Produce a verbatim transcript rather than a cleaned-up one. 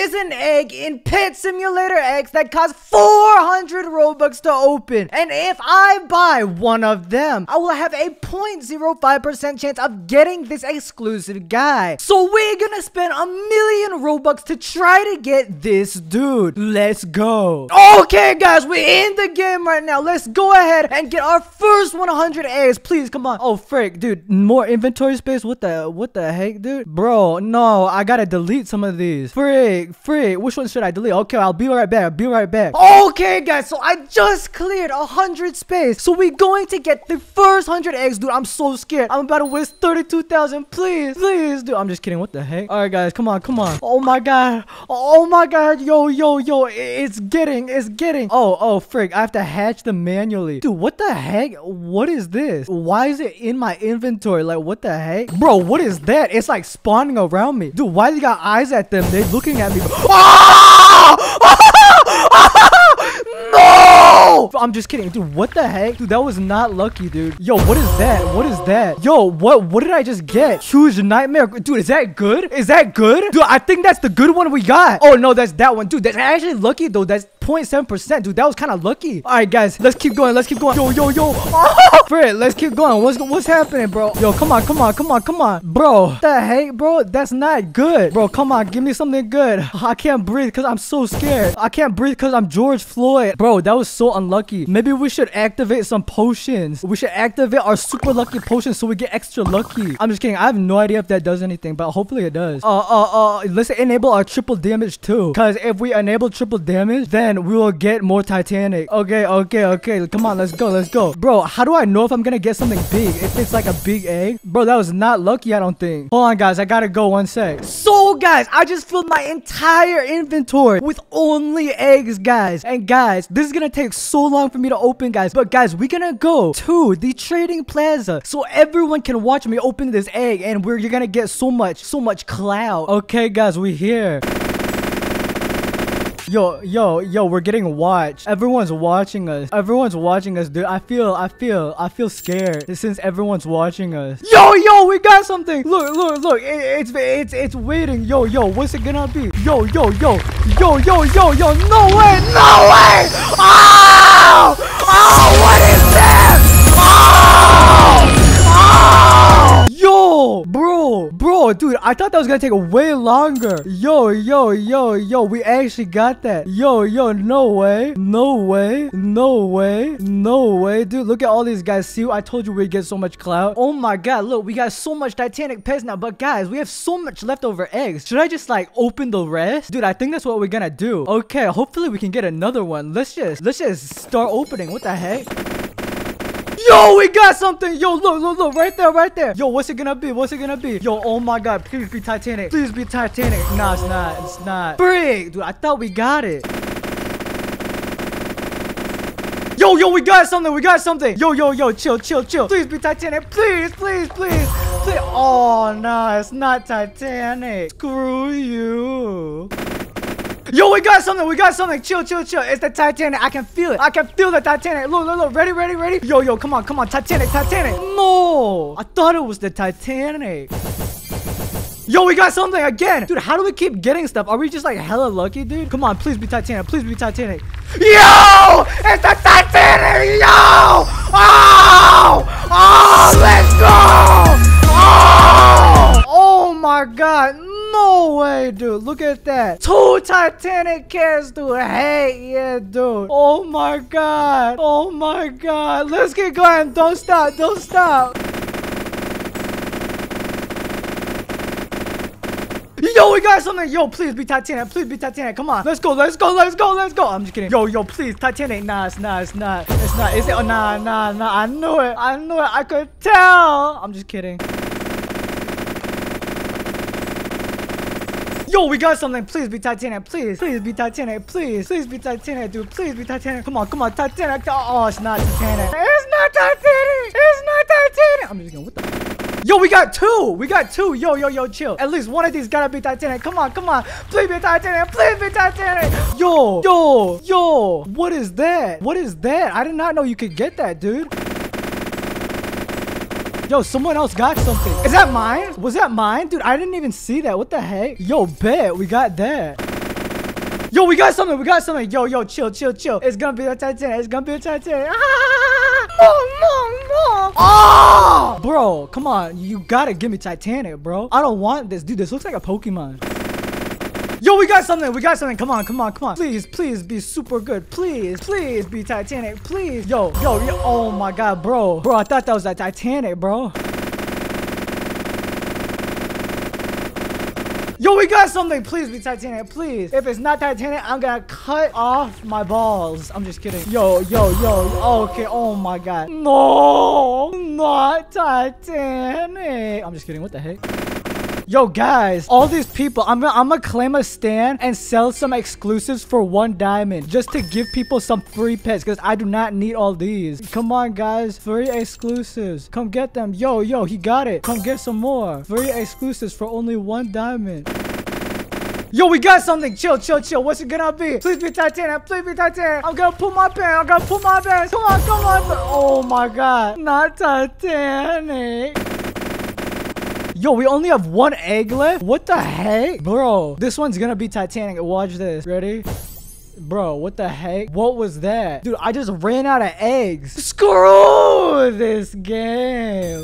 is an egg in Pet Simulator X that costs four hundred Robux to open. And if I buy one of them, I will have a zero point zero five percent chance of getting this exclusive guy. So we're gonna spend a million Robux to try to get this dude. Let's go. Okay, guys, we're in the game right now. Let's go ahead and get our first one hundred eggs. Please, come on. Oh, frick, dude. More inventory space? What the, what the heck, dude? Bro, no, I gotta delete some of these. Frick, frick. Which one should I delete? Okay, I'll be right back. I'll be right back. Okay, guys, so I just cleared one hundred space. So we're going to get the first one hundred eggs. Dude, I'm so scared. I'm about to waste thirty-two thousand. Please, please, dude. I'm just kidding. What the heck? All right, guys, come on, come on. Oh, my God. Oh, my God. Yo, yo, yo. It's getting, it's getting. Oh, oh, frick. I have to hatch them manually. Dude, what the heck? What is this? Why is it in my inventory? Like, what the heck? Bro, what is that? It's like spawning around me. Dude, why they got eyes at them? They're looking at me. No! I'm just kidding. Dude, what the heck? Dude, that was not lucky, dude. Yo, what is that? What is that? Yo, what What did I just get? Huge nightmare. Dude, is that good? Is that good? Dude, I think that's the good one we got. Oh, no, that's that one. Dude, that's actually lucky, though. That's zero point seven percent. Dude, that was kind of lucky. All right, guys, let's keep going. Let's keep going. Yo, yo, yo. Oh! Fred, let's keep going. What's what's happening, bro? Yo, come on, come on, come on, come on. Bro, what the heck, bro? That's not good. Bro, come on. Give me something good. I can't breathe because I'm so scared. I can't breathe because I'm George Floyd. Bro, that was so unlucky. Maybe we should activate some potions. We should activate our super lucky potions so we get extra lucky. I'm just kidding. I have no idea if that does anything, but hopefully it does. Uh, uh, uh, let's enable our triple damage too. Because if we enable triple damage, then we will get more Titanic. Okay, okay, okay. Come on, let's go, let's go. Bro, how do I know if I'm gonna get something big? If it's like a big egg? Bro, that was not lucky, I don't think. Hold on, guys. I gotta go one sec. So, guys, I just filled my entire inventory with only eggs, guys. And, guys, this is gonna take so long for me to open, guys. But, guys, we're gonna go to the trading plaza so everyone can watch me open this egg. And we're you're gonna get so much, so much clout. Okay, guys, we're here. Yo, yo, yo, we're getting watched. Everyone's watching us. Everyone's watching us, dude. I feel, I feel, I feel scared since everyone's watching us. Yo, yo, we got something. Look, look, look. It, it's, it's, it's waiting. Yo, yo, what's it gonna be? Yo, yo, yo. Yo, yo, yo, yo. No way, no way. Oh, oh, what is this? Oh, oh. Yo, bro, bro, dude, I thought that was gonna take way longer. Yo, yo, yo, yo, we actually got that. Yo, yo, no way, no way, no way, no way. Dude, look at all these guys. See, I told you we'd get so much clout. Oh my God, look, we got so much Titanic pets now. But guys, we have so much leftover eggs. Should I just like open the rest? Dude, I think that's what we're gonna do. Okay, hopefully we can get another one. Let's just, let's just start opening. What the heck? Yo, we got something. Yo, look, look, look. Right there, right there. Yo, what's it gonna be? What's it gonna be? Yo, oh my God. Please be Titanic. Please be Titanic. Nah, it's not. It's not. Frig. Dude, I thought we got it. Yo, yo, we got something. We got something. Yo, yo, yo. Chill, chill, chill. Please be Titanic. Please, please, please. please. Oh, nah. It's not Titanic. Screw you. Yo, we got something. We got something. Chill, chill, chill. It's the Titanic. I can feel it. I can feel the Titanic. Look, look, look. Ready, ready, ready. Yo, yo, come on, come on. Titanic, Titanic. No. I thought it was the Titanic. Yo, we got something again. Dude, how do we keep getting stuff? Are we just like hella lucky, dude? Come on, please be Titanic. Please be Titanic. Yo! It's the Titanic! Yo! Oh! Oh! Let's go! Oh! Oh my God. No way, dude. Look at that. Two Titanic cats, dude. Hey, yeah, dude. Oh, my God. Oh, my God. Let's get going. Don't stop. Don't stop. Yo, we got something. Yo, please be Titanic. Please be Titanic. Come on. Let's go. Let's go. Let's go. Let's go. I'm just kidding. Yo, yo, please. Titanic. Nah, it's not. It's not. It's not. Is it? Oh, nah, nah, nah. I knew it. I knew it. I could tell. I'm just kidding. Yo, we got something. Please be Titanic. Please. Please be Titanic. Please. Please be Titanic, dude. Please be Titanic. Come on. Come on. Titanic. Oh, it's not Titanic. It's not Titanic. It's not Titanic. I'm just gonna... What the... Yo, we got two. We got two. Yo, yo, yo. Chill. At least one of these gotta be Titanic. Come on. Come on. Please be Titanic. Please be Titanic. Yo. Yo. Yo. What is that? What is that? I did not know you could get that, dude. Yo, someone else got something. Is that mine? Was that mine? Dude, I didn't even see that. What the heck? Yo, bet. We got that. Yo, we got something. We got something. Yo, yo, chill, chill, chill. It's gonna be a Titanic. It's gonna be a Titanic. Ah! No, no, no. Oh! Bro, come on. You gotta give me Titanic, bro. I don't want this. Dude, this looks like a Pokemon. Yo, we got something. We got something. Come on, come on, come on. Please, please be super good. Please, please be Titanic. Please. Yo, yo, yo. Oh my God, bro. Bro, I thought that was a Titanic, bro. Yo, we got something. Please be Titanic, please. If it's not Titanic, I'm gonna cut off my balls. I'm just kidding. Yo, yo, yo. Okay. Oh my God. No, not Titanic. I'm just kidding. What the heck? Yo, guys, all these people, I'm gonna, I'm gonna claim a stand and sell some exclusives for one diamond just to give people some free pets because I do not need all these. Come on, guys. Free exclusives. Come get them. Yo, yo, he got it. Come get some more. Free exclusives for only one diamond. Yo, we got something. Chill, chill, chill. What's it gonna be? Please be Titanic. Please be Titanic. I'm gonna pull my pants. I'm gonna pull my pants. Come on, come on. Oh, my God. Not Titanic. Yo, we only have one egg left? What the heck? Bro, this one's gonna be Titanic. Watch this. Ready? Bro, what the heck? What was that? Dude, I just ran out of eggs. Screw this game.